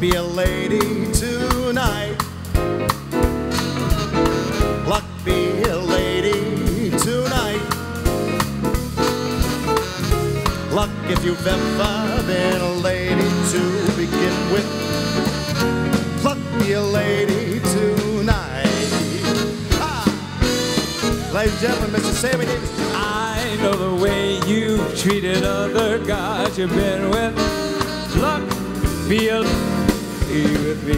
be a lady tonight. Luck be a lady tonight. Luck if you've ever been a lady to begin with. Luck be a lady tonight. Ah! Ladies and gentlemen, Mr. Sammy Davis. I know the way you've treated other guys you've been with. Luck be a lady with me.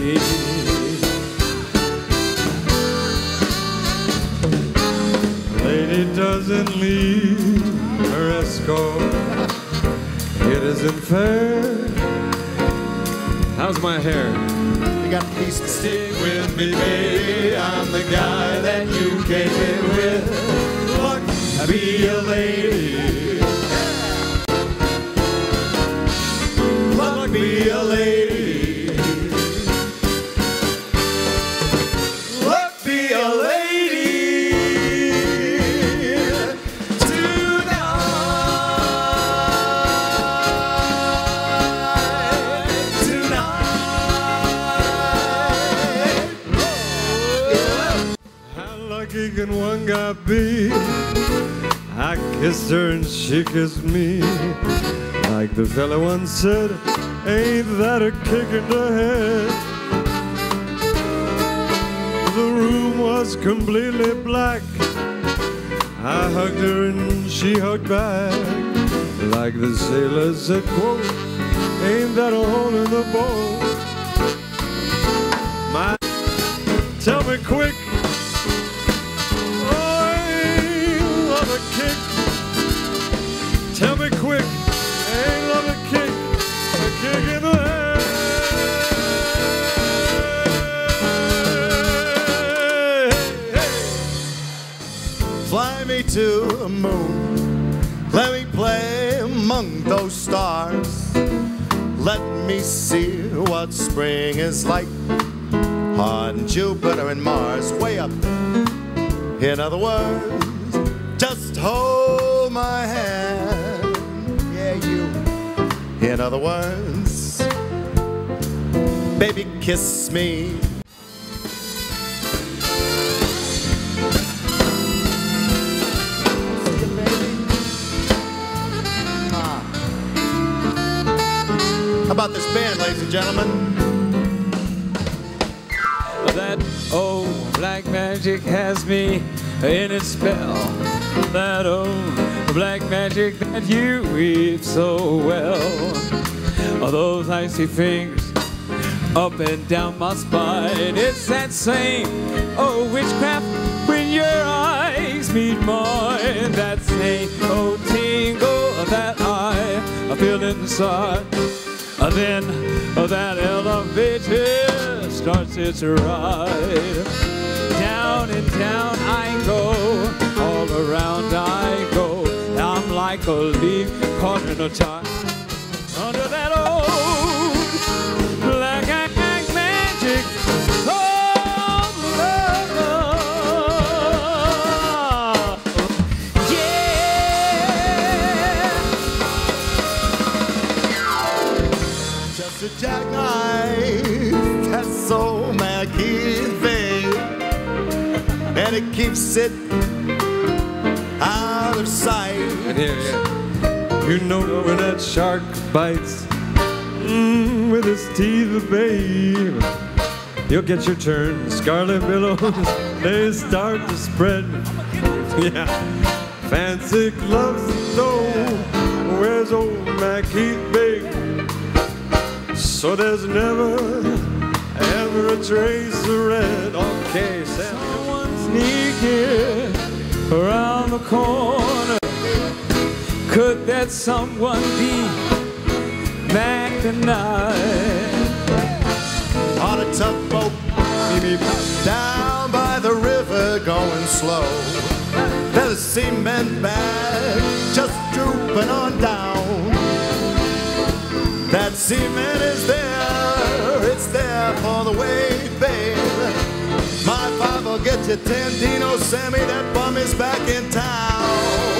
Lady doesn't leave her escort. It isn't fair. How's my hair? You got a piece to stick with me, baby. I'm the guy that you came in with. Luck be a lady. Luck be a lady. Luck be a lady. Can one guy be? I kissed her and she kissed me. Like the fella once said, ain't that a kick in the head? The room was completely black. I hugged her and she hugged back. Like the sailor said, quote, ain't that a hole in the boat? My, tell me quick. Tell me quick, ain't love a kick in the head. Hey. Fly me to the moon, let me play among those stars. Let me see what spring is like on Jupiter and Mars, way up there. In other words, just hold my hand. In other words, baby, kiss me. How about this band, ladies and gentlemen? That old black magic has me in its spell. That old black magic that you weave so well. All those icy fingers up and down my spine. It's that same old witchcraft when your eyes meet mine. That same old tingle that I feel inside. Then that elevator starts its ride. Down and down I go, all around I go. Like a leaf caught in a tie under that old black magic. Oh, yeah. Just a jackknife, that's so Mac Heath thing, and it keeps it out of sight. And here, yeah. You know when that shark bites with his teeth, babe, you'll get your turn. Scarlet billows, they start to spread. Yeah, fancy gloves, though. Where's old Mac Heath, babe? So there's never, ever a trace of red. Okay, someone sneaking around the corner. Could that someone be Mack the Knife? On a tugboat, down by the river going slow. There's a seaman back just drooping on down. That seaman is there, it's there for the wave, babe. My father'll get you 10 dinos, Sammy, that bum is back in town.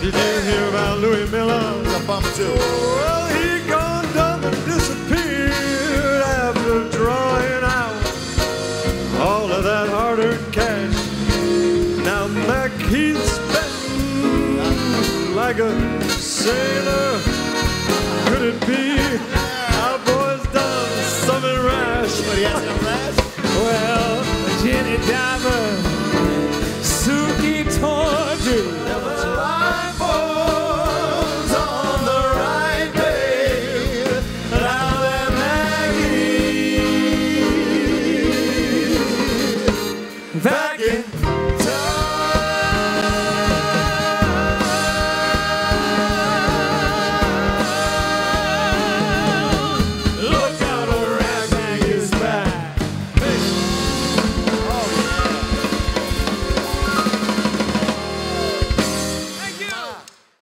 Did you hear about Louis Miller? The bum too. Well, he gone dumb and disappeared. like a sailor. Could it be our boy's done something rash? But he hasn't rash. Well, a Jenny Diver.